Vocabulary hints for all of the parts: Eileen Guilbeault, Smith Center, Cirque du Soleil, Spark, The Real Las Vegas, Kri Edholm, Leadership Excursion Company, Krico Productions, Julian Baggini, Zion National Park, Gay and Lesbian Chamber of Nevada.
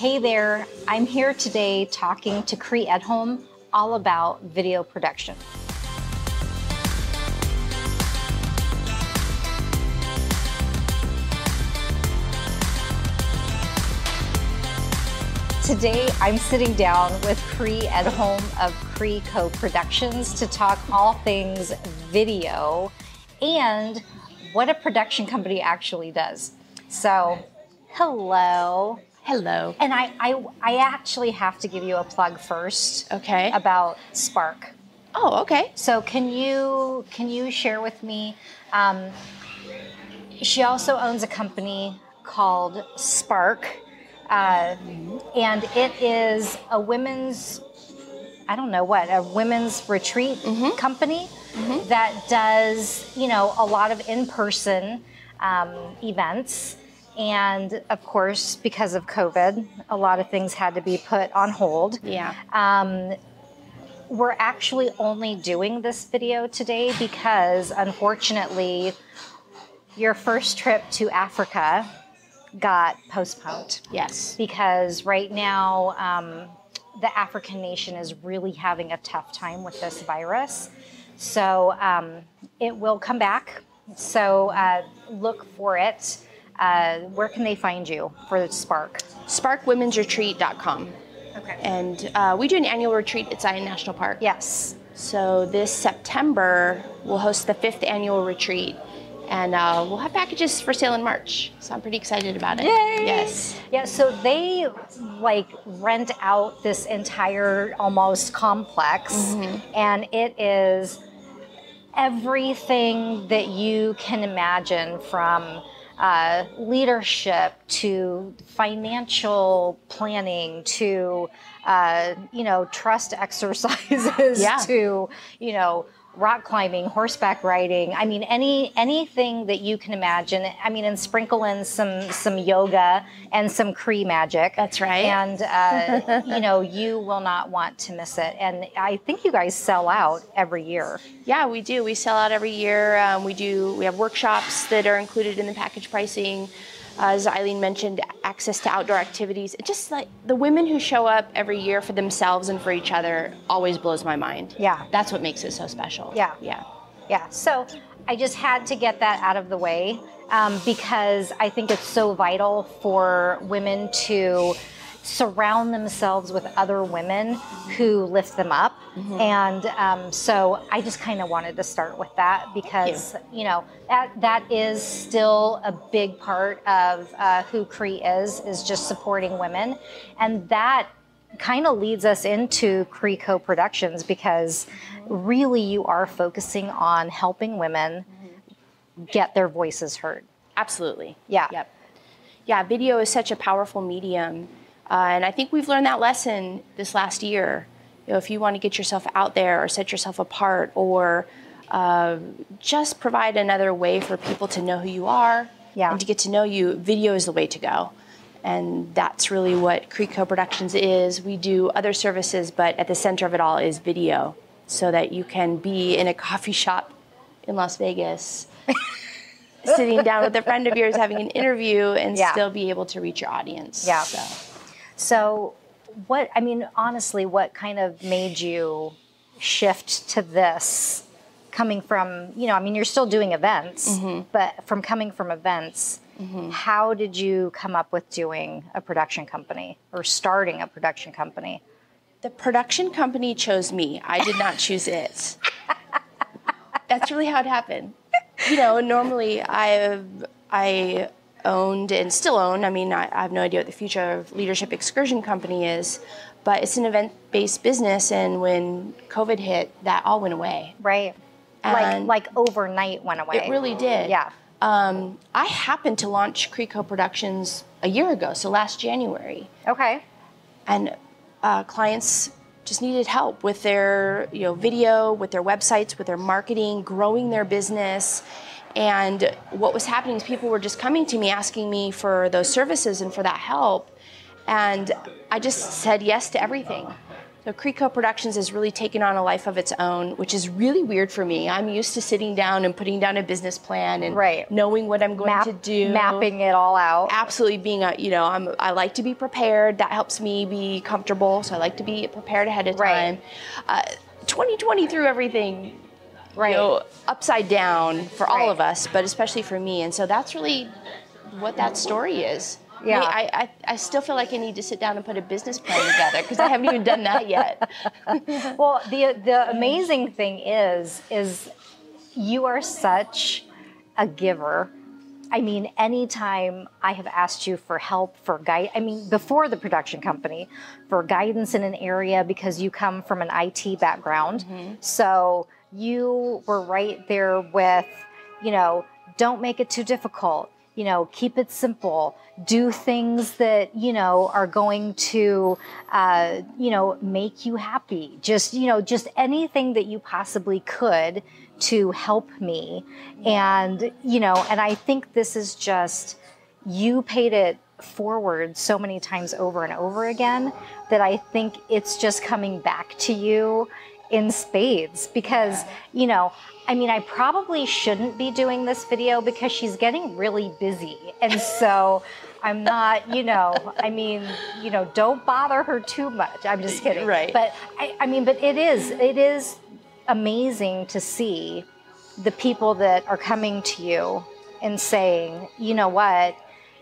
Hey there, I'm here today talking to Kri Edholm all about video production. Today, I'm sitting down with Kri Edholm of Krico Productions to talk all things video and what a production company actually does. So, hello. Hello. And I actually have to give you a plug first. Okay. About Spark. Oh, okay. So can you share with me? She also owns a company called Spark. And it is a women's, I don't know what, a women's retreat company that does, you know, a lot of in-person events. And of course, because of COVID, a lot of things had to be put on hold. Yeah. We're actually only doing this video today because, unfortunately, your first trip to Africa got postponed. Yes. Because right now, the African nation is really having a tough time with this virus. So it will come back. So look for it. Where can they find you for Spark? SparkWomen'sRetreat.com. Okay. And we do an annual retreat at Zion National Park. Yes. So this September, we'll host the 5th annual retreat. And we'll have packages for sale in March, so I'm pretty excited about it. Yay! Yes. Yeah, so they like rent out this entire almost complex, and it is everything that you can imagine from leadership to financial planning to, you know, trust exercises to, you know, rock climbing, horseback riding. I mean, anything that you can imagine. I mean, and sprinkle in some yoga and some Kri magic. That's right. And, you know, you will not want to miss it. And I think you guys sell out every year. Yeah, we do. We sell out every year. We have workshops that are included in the package pricing. As Eileen mentioned, access to outdoor activities. It just like the women who show up every year for themselves and for each other always blows my mind. Yeah. That's what makes it so special. Yeah. Yeah. Yeah. So I just had to get that out of the way because I think it's so vital for women to surround themselves with other women who lift them up. And so I just kind of wanted to start with that because, you know, that is still a big part of who Kri is just supporting women. And that kind of leads us into Krico Productions because really you are focusing on helping women get their voices heard. Absolutely. Yeah. Yep. Yeah, video is such a powerful medium. And I think we've learned that lesson this last year. You know, if you want to get yourself out there or set yourself apart or just provide another way for people to know who you are and to get to know you, video is the way to go. And that's really what Krico Productions is. We do other services, but at the center of it all is video so that you can be in a coffee shop in Las Vegas sitting down with a friend of yours having an interview and still be able to reach your audience. Yeah. So what, I mean, honestly, what kind of made you shift to this coming from, you know, I mean, you're still doing events, but from coming from events, how did you come up with doing a production company or starting a production company? The production company chose me. I did not choose it. That's really how it happened. You know, normally I owned and still own. I mean, I have no idea what the future of Leadership Excursion Company is, but it's an event-based business. And when COVID hit, that all went away. Right. And like overnight went away. It really did. Yeah. I happened to launch Krico Productions a year ago, so last January. Okay. And clients just needed help with their, you know, video, with their websites, with their marketing, growing their business. And what was happening is people were just coming to me asking me for those services and for that help. And I just said yes to everything. So Krico Productions has really taken on a life of its own, which is really weird for me. I'm used to sitting down and putting down a business plan and knowing what I'm going to do. Mapping it all out. Absolutely being, I like to be prepared. That helps me be comfortable. So I like to be prepared ahead of time. 2020 threw everything upside down for all of us, but especially for me. And so that's really what that story is. Yeah, I still feel like I need to sit down and put a business plan together because I haven't even done that yet. Well, the amazing thing is you are such a giver. I mean, anytime I have asked you for help, for guidance, I mean, before the production company, for guidance in an area because you come from an IT background. Mm-hmm. So you were right there with, don't make it too difficult. Keep it simple, do things that, are going to, make you happy. Just, just anything that you possibly could to help me. And, and I think this is just, you paid it forward so many times over and over again that I think it's just coming back to you in spades because, I mean, I probably shouldn't be doing this video because she's getting really busy. And so I'm not, I mean, don't bother her too much. I'm just kidding. Right. But I mean, but it is amazing to see the people that are coming to you and saying, you know what,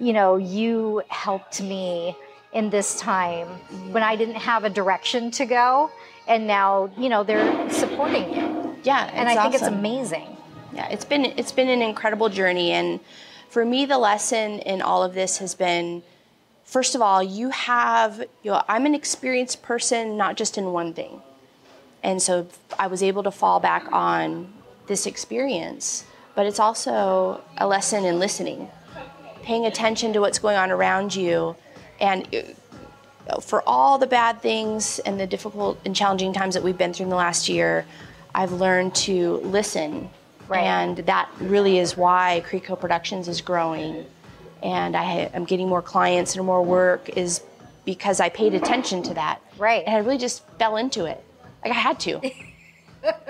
you helped me in this time when I didn't have a direction to go. And now, they're supporting you. Yeah, and I think it's amazing. Yeah, it's been an incredible journey, and for me, the lesson in all of this has been, first of all, I'm an experienced person, not just in one thing, and so I was able to fall back on this experience. But it's also a lesson in listening, paying attention to what's going on around you, and for all the bad things and the difficult and challenging times that we've been through in the last year. I've learned to listen, and that really is why Krico Productions is growing, and I'm getting more clients and more work is because I paid attention to that, and I really just fell into it. Like I had to,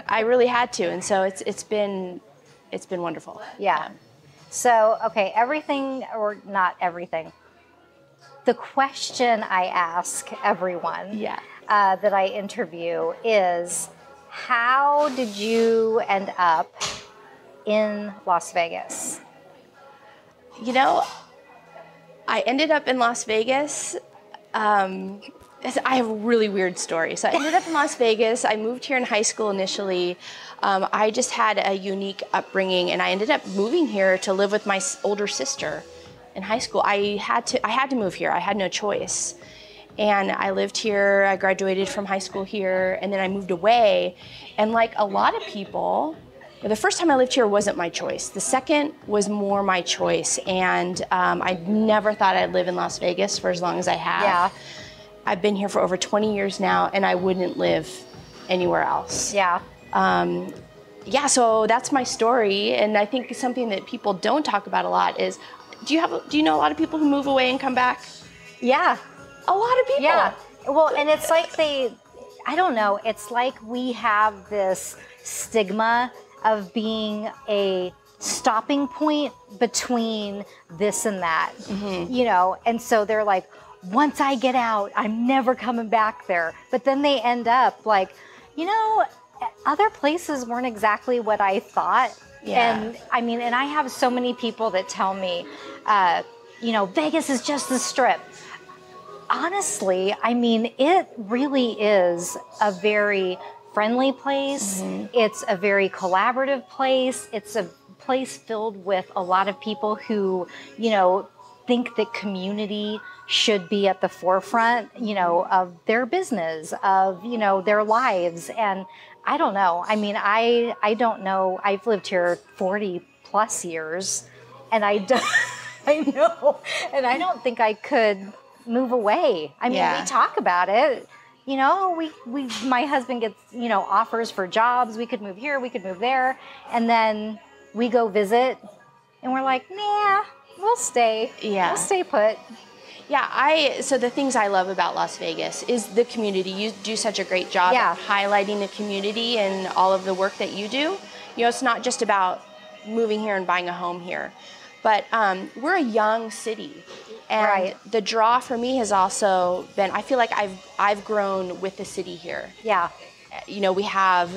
I really had to, and so it's been wonderful. Yeah. So okay, everything or not everything. The question I ask everyone that I interview is, how did you end up in Las Vegas? I ended up in Las Vegas. I have a really weird story. So I ended up in Las Vegas. I moved here in high school initially. I just had a unique upbringing, and I ended up moving here to live with my older sister in high school. I had to move here. I had no choice. And I lived here, I graduated from high school here, and then I moved away. And like a lot of people, the first time I lived here wasn't my choice. The second was more my choice. And I never thought I'd live in Las Vegas for as long as I have. Yeah. I've been here for over 20 years now, and I wouldn't live anywhere else. Yeah. Yeah, so that's my story. And I think something that people don't talk about a lot is, do you know a lot of people who move away and come back? Yeah. A lot of people. Yeah. Well, and it's like I don't know, it's like we have this stigma of being a stopping point between this and that, and so they're like, once I get out, I'm never coming back there. But then they end up like, other places weren't exactly what I thought. Yeah. And I mean, and I have so many people that tell me, Vegas is just the Strip. Honestly, I mean, it really is a very friendly place. Mm-hmm. It's a very collaborative place. It's a place filled with a lot of people who, think that community should be at the forefront, of their business, of, their lives. And I don't know. I mean, I don't know. I've lived here 40+ years, and I don't think I could move away. I mean, we talk about it, we my husband gets, offers for jobs. We could move here, we could move there. And then we go visit and we're like, nah, we'll stay. Yeah. We'll stay put. Yeah, so the things I love about Las Vegas is the community. You do such a great job at highlighting the community and all of the work that you do. You know, it's not just about moving here and buying a home here, but we're a young city. And the draw for me has also been, I feel like I've grown with the city here. Yeah. You know, we have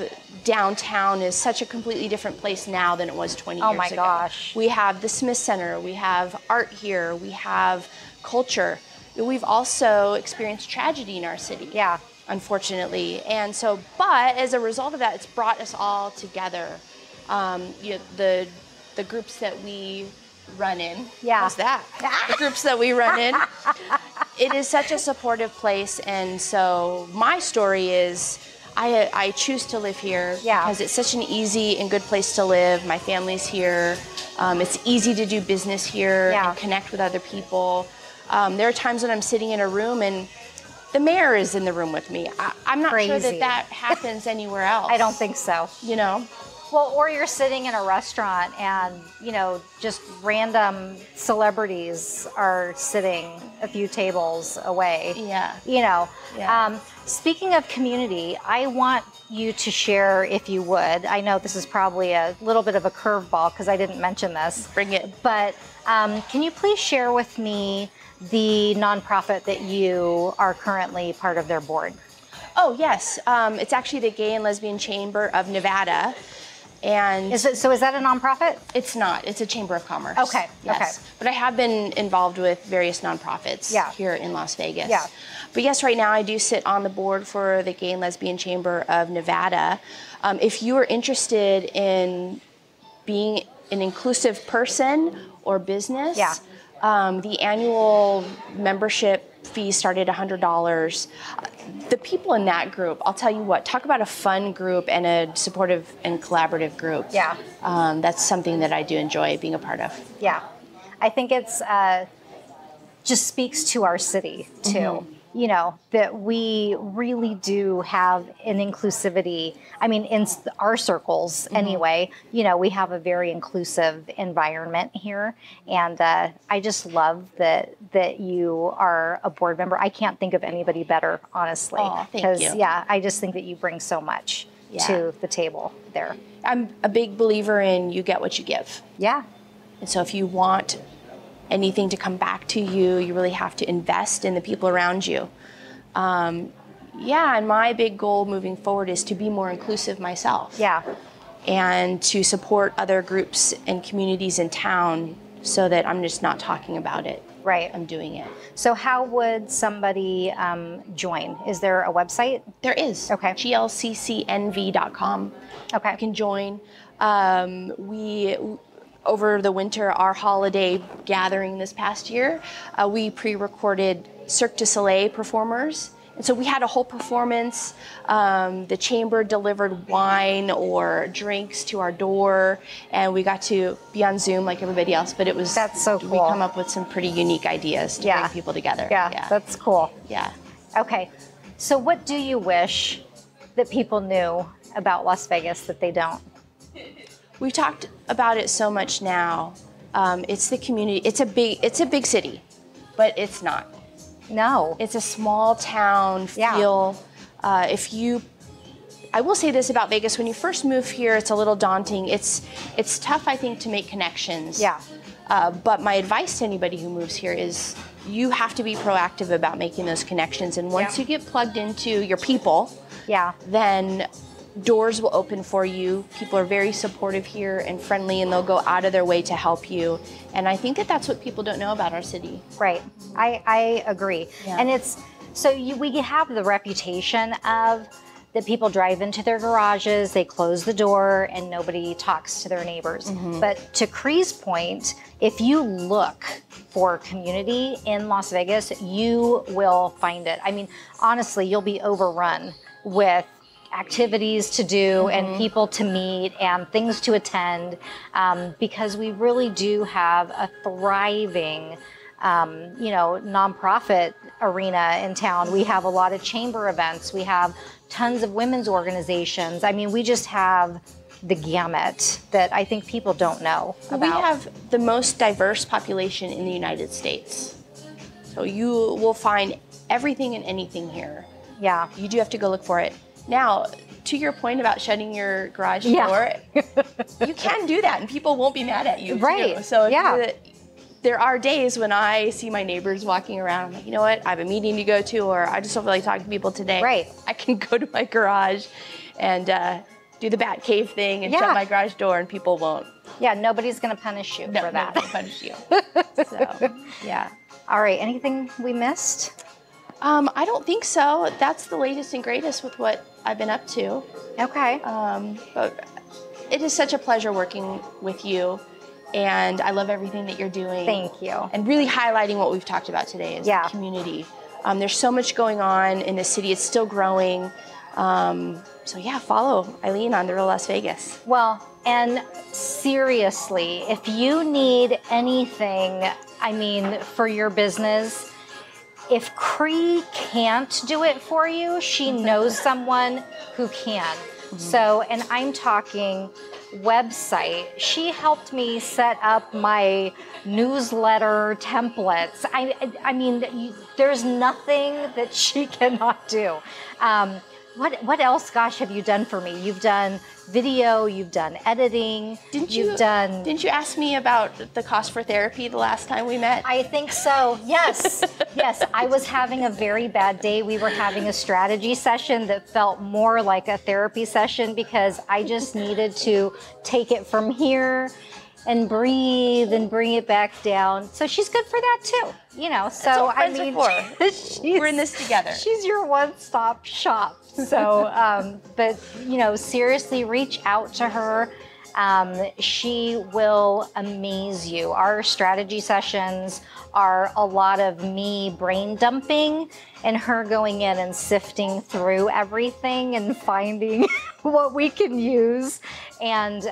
downtown is such a completely different place now than it was 20 years ago. Oh my gosh. We have the Smith Center. We have art here. We have culture. We've also experienced tragedy in our city. Yeah. Unfortunately. And so, but as a result of that, it's brought us all together. You know, the groups that we run in. Yeah. How's that? The groups that we run in. It is such a supportive place. And so my story is, I choose to live here because it's such an easy and good place to live. My family's here. It's easy to do business here and connect with other people. There are times when I'm sitting in a room and the mayor is in the room with me. I'm not sure that that happens anywhere else. I don't think so. You know? Well, or you're sitting in a restaurant and, you know, just random celebrities are sitting a few tables away. Yeah. You know, speaking of community, I want you to share, if you would. I know this is probably a little bit of a curveball because I didn't mention this. Bring it. But can you please share with me the nonprofit that you are currently part of their board? Oh, yes. It's actually the Gay and Lesbian Chamber of Nevada. And so is that a nonprofit? It's not. It's a chamber of commerce. Okay. Yes. Okay. But I have been involved with various nonprofits here in Las Vegas. Yeah. But yes, right now I do sit on the board for the Gay and Lesbian Chamber of Nevada. If you are interested in being an inclusive person or business, the annual membership fee started $100. The people in that group, I'll tell you what, talk about a fun group and a supportive and collaborative group. Yeah. That's something that I do enjoy being a part of. Yeah. I think it's just speaks to our city, too. Mm-hmm. You know, that we really do have an inclusivity. I mean, in our circles, anyway, you know, we have a very inclusive environment here. And I just love that you are a board member. I can't think of anybody better, honestly. Oh, thank you. Yeah, I just think that you bring so much to the table there. I'm a big believer in you get what you give. Yeah. And so if you want anything to come back to you, you really have to invest in the people around you. And my big goal moving forward is to be more inclusive myself. Yeah. And to support other groups and communities in town so that I'm just not talking about it. Right. I'm doing it. So how would somebody join? Is there a website? There is. Okay. glccnv.com. Okay. You can join. Over the winter, our holiday gathering this past year, we pre-recorded Cirque du Soleil performers. And so we had a whole performance. The chamber delivered wine or drinks to our door, and we got to be on Zoom like everybody else. But it was that's so cool. We come up with some pretty unique ideas to bring people together. Yeah, that's cool. Yeah. Okay. So what do you wish that people knew about Las Vegas that they don't? We've talked about it so much now. It's the community. It's a big city, but it's not. No. It's a small town feel. I will say this about Vegas: when you first move here, it's a little daunting. It's tough, I think, to make connections. Yeah. But my advice to anybody who moves here is you have to be proactive about making those connections. And once you get plugged into your people, then doors will open for you. People are very supportive here and friendly, and they'll go out of their way to help you. And I think that that's what people don't know about our city. Right. I agree. Yeah. And it's so we have the reputation of that people drive into their garages, they close the door, and nobody talks to their neighbors. Mm-hmm. But to Kri's point, if you look for community in Las Vegas, you will find it. I mean, honestly, you'll be overrun with activities to do and people to meet and things to attend because we really do have a thriving, you know, nonprofit arena in town. We have a lot of chamber events. We have tons of women's organizations. I mean, we just have the gamut that I think people don't know about. We have the most diverse population in the United States. So you will find everything and anything here. Yeah. You do have to go look for it. Now, to your point about shutting your garage door, you can do that and people won't be mad at you. Right. Too. So there are days when I see my neighbors walking around, I'm like, you know what, I have a meeting to go to, or I just don't really talk to people today. Right. I can go to my garage and do the bat cave thing and shut my garage door and people won't. Yeah, nobody's going to punish you for that. Nobody's going to punish you. So, yeah. All right, anything we missed? I don't think so. That's the latest and greatest with what I've been up to. Okay. But it is such a pleasure working with you, and I love everything that you're doing. Thank you. And really highlighting what we've talked about today is the community. There's so much going on in the city. It's still growing. So yeah, follow Eileen on The Real Las Vegas. Well, and seriously, if you need anything, I mean, for your business, if Kri can't do it for you, she knows someone who can. Mm-hmm. So, and I'm talking website. She helped me set up my newsletter templates. I mean, there's nothing that she cannot do. What else, gosh, have you done for me? You've done video, you've done editing, Didn't you ask me about the cost for therapy the last time we met? I think so, yes. Yes, I was having a very bad day. We were having a strategy session that felt more like a therapy session because I just needed to take it from here and breathe and bring it back down. So she's good for that too, you know. So I mean, we're in this together. She's your one-stop shop. So, but you know, seriously, reach out to her. She will amaze you. Our strategy sessions are a lot of me brain dumping and her going in and sifting through everything and finding what we can use. And,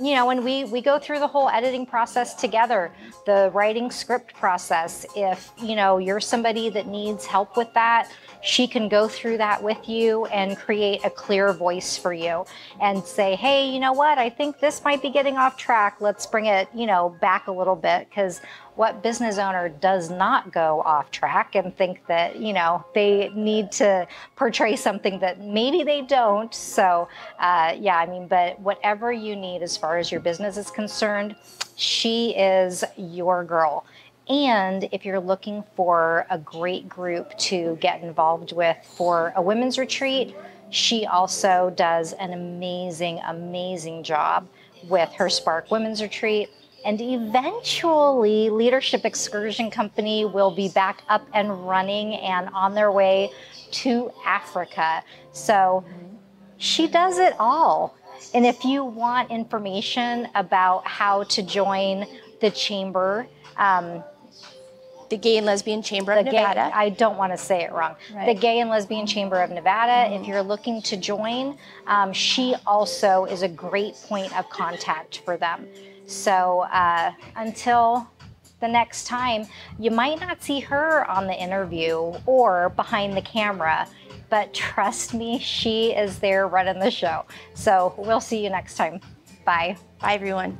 you know, and we go through the whole editing process together, the writing script process. If, you know, you're somebody that needs help with that, she can go through that with you and create a clear voice for you and say, hey, you know what, I think this might be getting off track. Let's bring it, you know, back a little bit, because what business owner does not go off track and think that, you know, they need to portray something that maybe they don't. So, yeah, I mean, but whatever you need as far as your business is concerned, she is your girl. And if you're looking for a great group to get involved with for a women's retreat, she also does an amazing, amazing job with her Spark Women's Retreat. And eventually, Leadership Excursion Company will be back up and running and on their way to Africa. So she does it all. And if you want information about how to join the chamber, the Gay and Lesbian Chamber of Nevada. I don't want to say it wrong. Right. The Gay and Lesbian Chamber of Nevada. Mm-hmm. If you're looking to join, she also is a great point of contact for them. So until the next time, you might not see her on the interview or behind the camera, but trust me, she is there running the show. So we'll see you next time. Bye. Bye, everyone.